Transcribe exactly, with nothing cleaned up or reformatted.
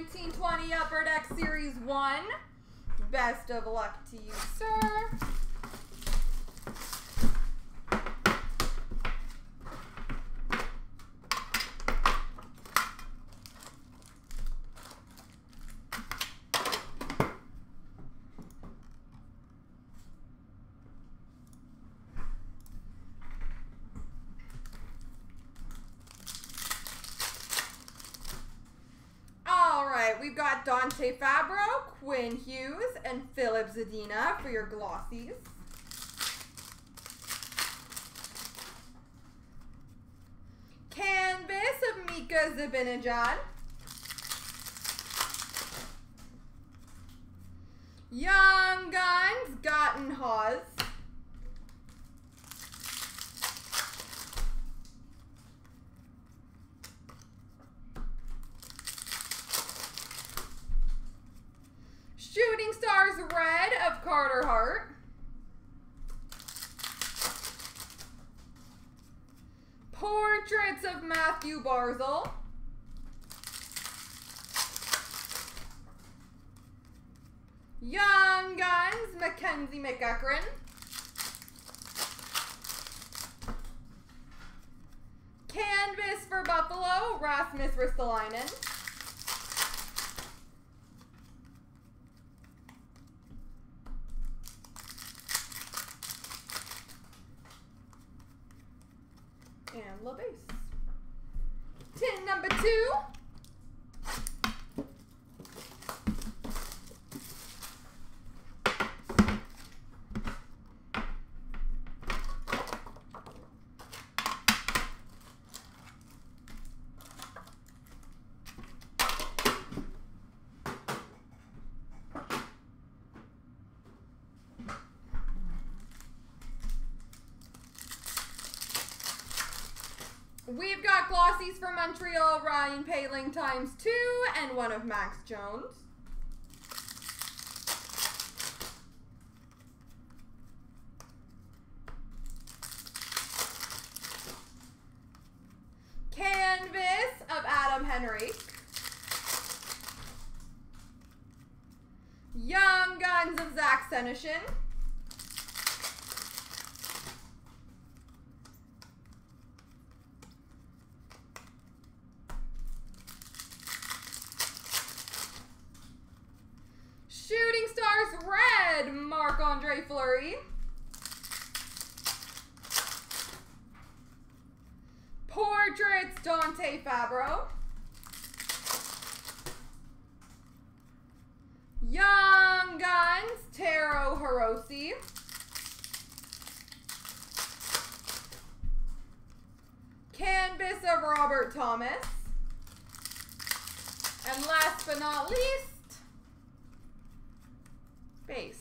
nineteen twenty Upper Deck Series one. Best of luck to you, sir. We've got Dante Fabro, Quinn Hughes, and Philip Zadina for your glossies. Canvas of Mika Zibanejad. Young Guns, Gotten Haws. Shooting Stars Red of Carter Hart. Portraits of Matthew Barzel. Young Guns, Mackenzie McEachran. Canvas for Buffalo, Rasmus Ristolainen. And low base. Tin number two. We've got glossies for Montreal, Ryan Paling times two, and one of Max Jones. Canvas of Adam Henry. Young Guns of Zach Seneshin. Andre Fleury. Portraits Dante Fabro. Young Guns Taro Hirose. Canvas of Robert Thomas. And last but not least, base.